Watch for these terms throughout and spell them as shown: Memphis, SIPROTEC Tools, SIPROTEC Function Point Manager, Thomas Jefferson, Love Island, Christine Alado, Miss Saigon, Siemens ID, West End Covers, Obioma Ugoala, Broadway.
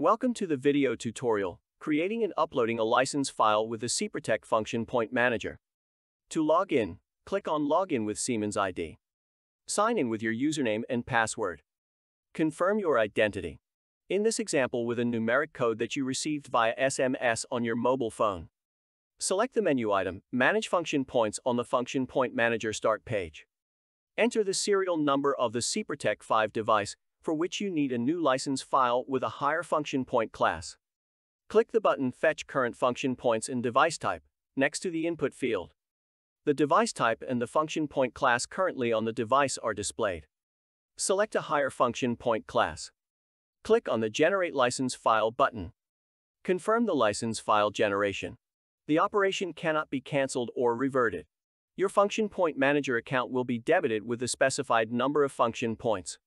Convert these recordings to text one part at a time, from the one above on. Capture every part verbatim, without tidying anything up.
Welcome to the video tutorial, creating and uploading a license file with the SIPROTEC Function Point Manager. To log in, click on Login with Siemens I D. Sign in with your username and password. Confirm your identity. In this example with a numeric code that you received via S M S on your mobile phone. Select the menu item, Manage Function Points on the Function Point Manager Start page. Enter the serial number of the SIPROTEC five device, for which you need a new license file with a higher function point class. Click the button Fetch Current Function Points and Device Type next to the input field. The device type and the function point class currently on the device are displayed. Select a higher function point class. Click on the Generate License File button. Confirm the license file generation. The operation cannot be cancelled or reverted. Your Function Point Manager account will be debited with the specified number of function points.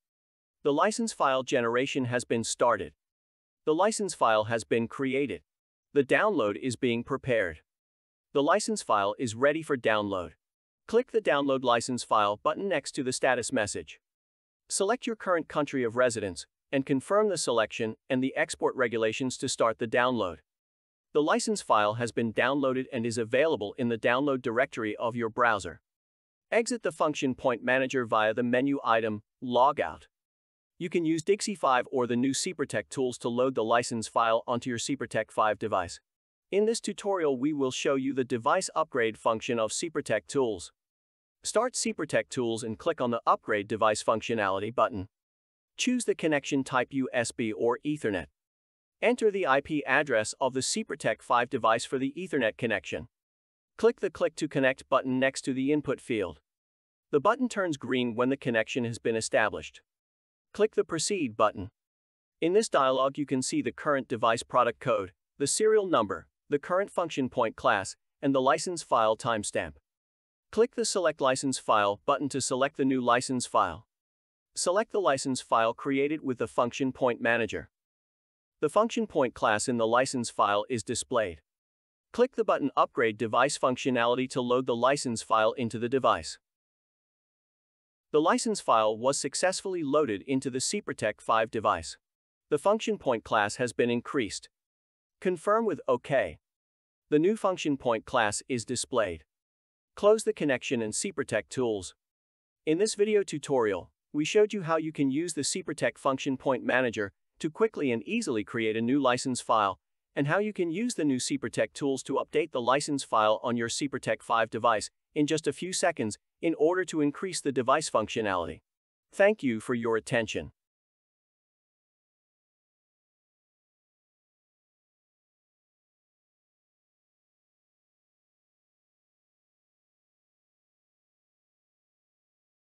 The license file generation has been started. The license file has been created. The download is being prepared. The license file is ready for download. Click the Download License File button next to the status message. Select your current country of residence and confirm the selection and the export regulations to start the download. The license file has been downloaded and is available in the download directory of your browser. Exit the Function Point Manager via the menu item, Log Out. You can use Dixie five or the new SIPROTEC Tools to load the license file onto your SIPROTEC five device. In this tutorial we will show you the device upgrade function of SIPROTEC Tools. Start SIPROTEC Tools and click on the Upgrade Device Functionality button. Choose the connection type U S B or Ethernet. Enter the I P address of the SIPROTEC five device for the Ethernet connection. Click the Click to Connect button next to the input field. The button turns green when the connection has been established. Click the Proceed button. In this dialog you can see the current device product code, the serial number, the current function point class, and the license file timestamp. Click the Select License File button to select the new license file. Select the license file created with the Function Point Manager. The function point class in the license file is displayed. Click the button Upgrade Device Functionality to load the license file into the device. The license file was successfully loaded into the SIPROTEC five device. The function point class has been increased. Confirm with OK. The new function point class is displayed. Close the connection in SIPROTEC Tools. In this video tutorial, we showed you how you can use the SIPROTEC Function Point Manager to quickly and easily create a new license file, and how you can use the new SIPROTEC Tools to update the license file on your SIPROTEC five device in just a few seconds in order to increase the device functionality. Thank you for your attention.